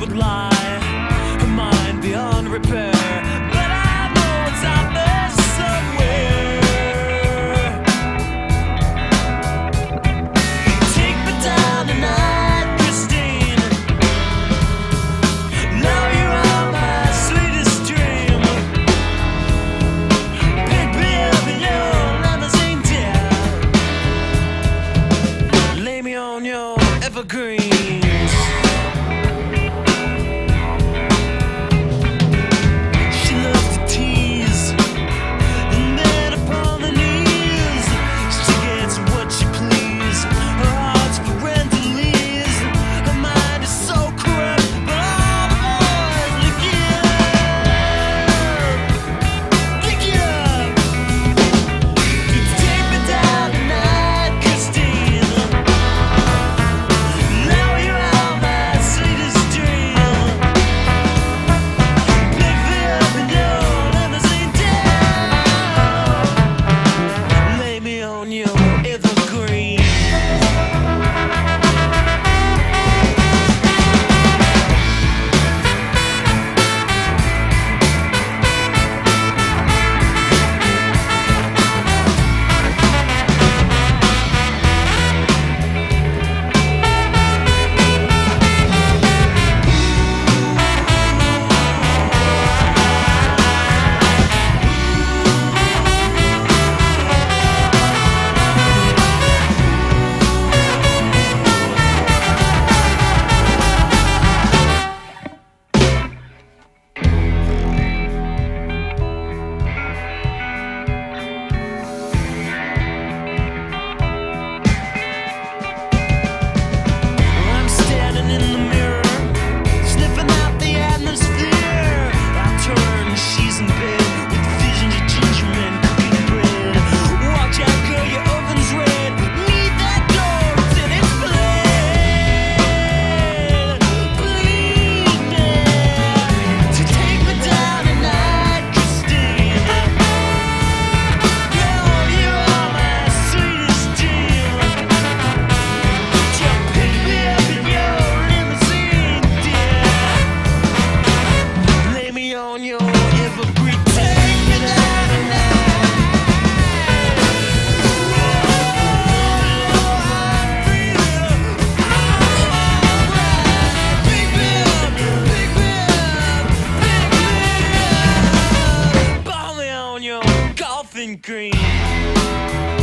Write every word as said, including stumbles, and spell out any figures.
would lie, her mind beyond repair. But I know it's out there somewhere. Take me down tonight, Christine. Now you are my sweetest dream. Baby, you're amazing, dear. Lay me on your evergreens. Golfing green.